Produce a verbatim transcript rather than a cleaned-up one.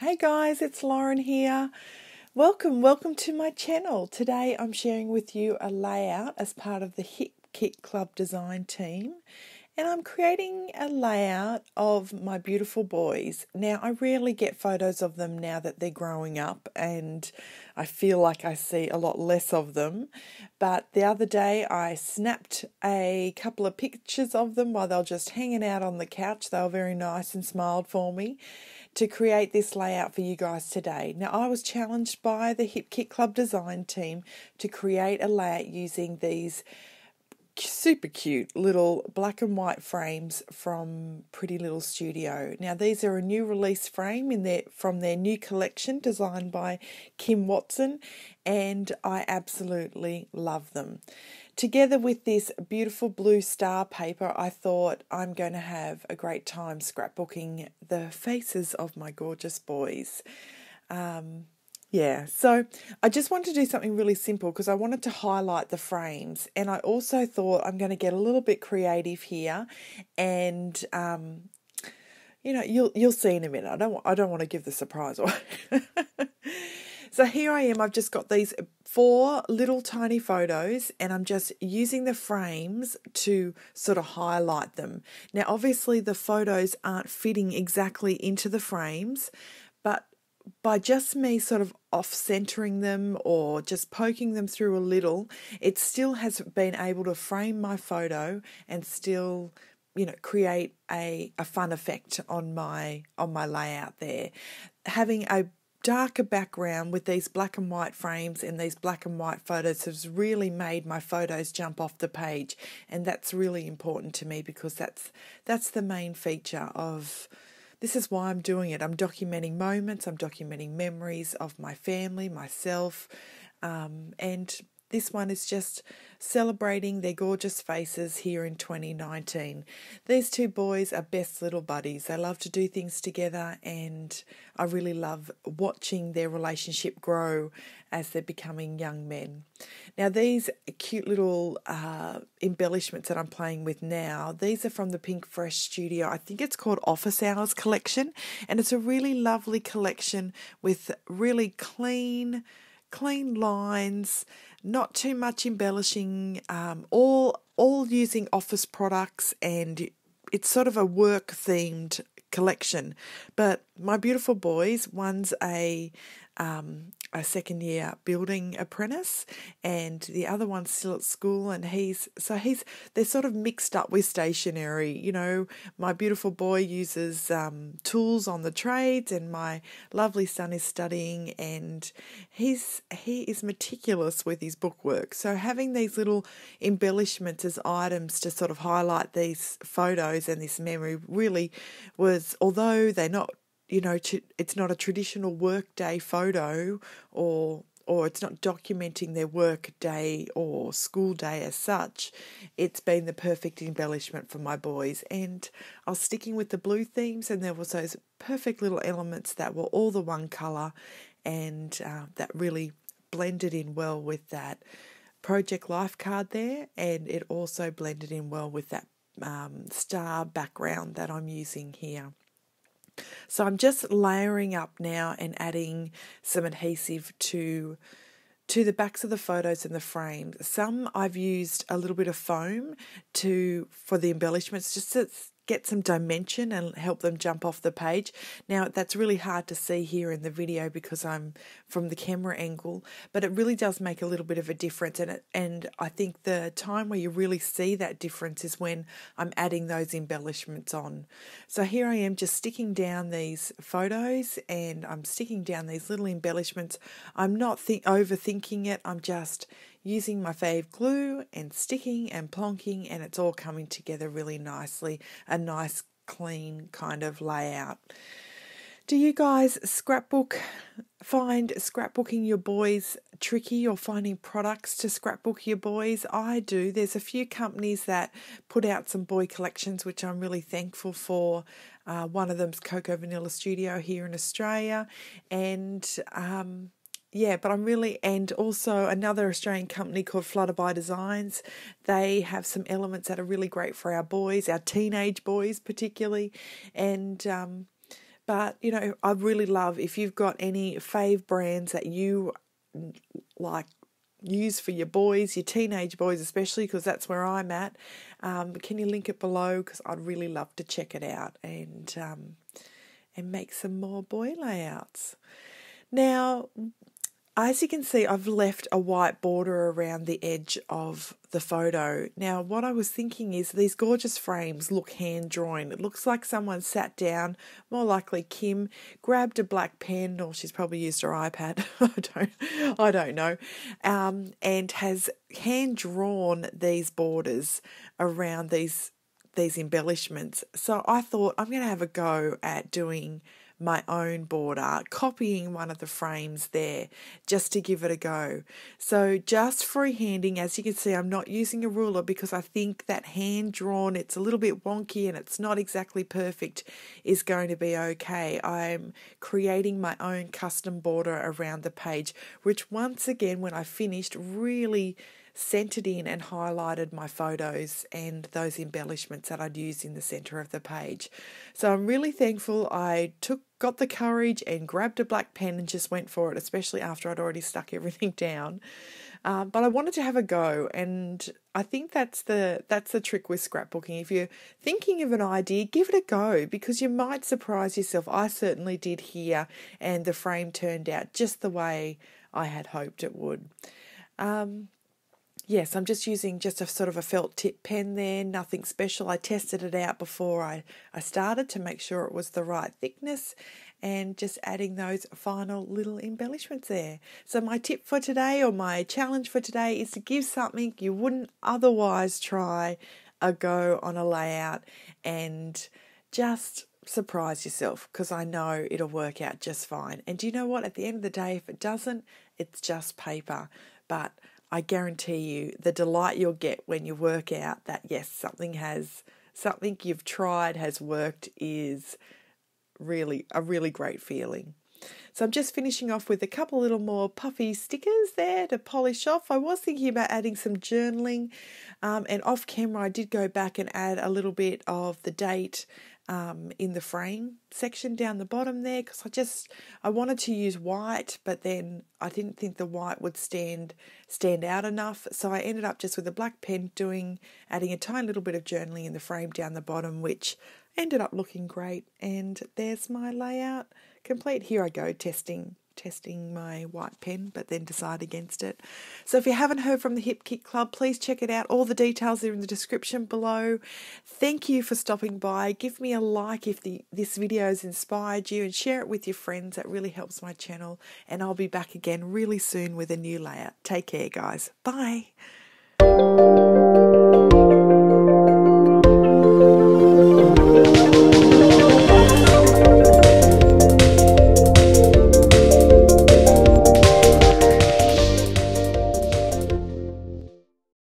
Hey guys, it's Lauren here. Welcome, welcome to my channel. Today I'm sharing with you a layout as part of the Hip Kit Club design team, and I'm creating a layout of my beautiful boys. Now I rarely get photos of them now that they're growing up, and I feel like I see a lot less of them, but the other day I snapped a couple of pictures of them while they were just hanging out on the couch. They were very nice and smiled for me to create this layout for you guys today. Now I was challenged by the Hip Kit Club design team to create a layout using these super cute little black and white frames from Pretty Little Studio. Now these are a new release frame in their, from their new collection designed by Kim Watson, and I absolutely love them. Together with this beautiful blue star paper, I thought I'm going to have a great time scrapbooking the faces of my gorgeous boys. Um, Yeah, so I just wanted to do something really simple because I wanted to highlight the frames, and I also thought I'm going to get a little bit creative here, and um, you know, you'll you'll see in a minute. I don't I don't want to give the surprise away. So here I am. I've just got these four little tiny photos, and I'm just using the frames to sort of highlight them. Now, obviously, the photos aren't fitting exactly into the frames, but by just me sort of off-centering them or just poking them through a little, it still has been able to frame my photo and still, you know, create a, a fun effect on my on my layout there. Having a darker background with these black and white frames and these black and white photos has really made my photos jump off the page, and that's really important to me because that's that's the main feature of. This is why I'm doing it. I'm documenting moments, I'm documenting memories of my family, myself, um, and this one is just celebrating their gorgeous faces here in twenty nineteen. These two boys are best little buddies. They love to do things together, and I really love watching their relationship grow as they're becoming young men. Now these cute little uh, embellishments that I'm playing with now, these are from the Pink Fresh Studio. I think it's called Office Hours Collection, and it's a really lovely collection with really clean, clean lines, not too much embellishing, um, all all using office products, and it's sort of a work themed collection. But my beautiful boys, one's a um, a second year building apprentice, and the other one's still at school, and he's so he's they're sort of mixed up with stationery. You know, my beautiful boy uses um, tools on the trades, and my lovely son is studying, and he's he is meticulous with his bookwork. So having these little embellishments as items to sort of highlight these photos and this memory really was, although they're not, you know, it's not a traditional workday photo, or or it's not documenting their work day or school day as such. It's been the perfect embellishment for my boys, and I was sticking with the blue themes, and there was those perfect little elements that were all the one colour, and uh, that really blended in well with that Project Life card there, and it also blended in well with that um, star background that I'm using here. So I'm just layering up now and adding some adhesive to to the backs of the photos and the frames. Some I've used a little bit of foam to for the embellishments just to get some dimension and help them jump off the page. Now that's really hard to see here in the video because I'm from the camera angle, but it really does make a little bit of a difference, and it, and I think the time where you really see that difference is when I'm adding those embellishments on. So here I am just sticking down these photos, and I'm sticking down these little embellishments. I'm not think overthinking it. I'm just using my fave glue and sticking and plonking, and it's all coming together really nicely. A nice clean kind of layout. Do you guys scrapbook, find scrapbooking your boys tricky, or finding products to scrapbook your boys? I do. There's a few companies that put out some boy collections, which I'm really thankful for. Uh, one of them's Cocoa Vanilla Studio here in Australia, and um Yeah, but I'm really, and also another Australian company called Flutterby Designs. They have some elements that are really great for our boys, our teenage boys particularly, and um, But, you know, I really love, if you've got any fave brands that you like, use for your boys, your teenage boys especially, because that's where I'm at, um, can you link it below, because I'd really love to check it out and um, and make some more boy layouts. Now, as you can see, I've left a white border around the edge of the photo. Now, what I was thinking is these gorgeous frames look hand-drawn. It looks like someone sat down, more likely Kim, grabbed a black pen, or she's probably used her iPad. I don't, I don't know, um, and has hand-drawn these borders around these these embellishments. So I thought I'm going to have a go at doing my own border, copying one of the frames there just to give it a go. So just freehanding, as you can see, I'm not using a ruler because I think that hand-drawn, it's a little bit wonky and it's not exactly perfect, is going to be okay. I'm creating my own custom border around the page, which once again, when I finished, really centered in and highlighted my photos and those embellishments that I'd used in the center of the page. So I'm really thankful I took got the courage and grabbed a black pen and just went for it, especially after I'd already stuck everything down. Uh, but I wanted to have a go, and I think that's the that's the trick with scrapbooking. If you're thinking of an idea, give it a go, because you might surprise yourself. I certainly did here, and the frame turned out just the way I had hoped it would. Um, Yes, I'm just using just a sort of a felt tip pen there, nothing special. I tested it out before I, I started to make sure it was the right thickness, and just adding those final little embellishments there. So my tip for today, or my challenge for today, is to give something you wouldn't otherwise try a go on a layout and just surprise yourself, because I know it'll work out just fine. And do you know what? At the end of the day, if it doesn't, it's just paper. But I guarantee you the delight you'll get when you work out that, yes, something has something you've tried has worked, is really a really great feeling. So I'm just finishing off with a couple little more puffy stickers there to polish off. I was thinking about adding some journaling, um, and off camera I did go back and add a little bit of the date um, in the frame section down the bottom there, because I just I wanted to use white, but then I didn't think the white would stand stand out enough. So I ended up just with a black pen doing adding a tiny little bit of journaling in the frame down the bottom, which ended up looking great. And there's my layout complete. Here I go testing testing my white pen, but then decide against it. So if you haven't heard from the Hip Kit Club, please check it out. All the details are in the description below. Thank you for stopping by. Give me a like if the this video has inspired you, and share it with your friends. That really helps my channel, and I'll be back again really soon with a new layout. Take care, guys. Bye.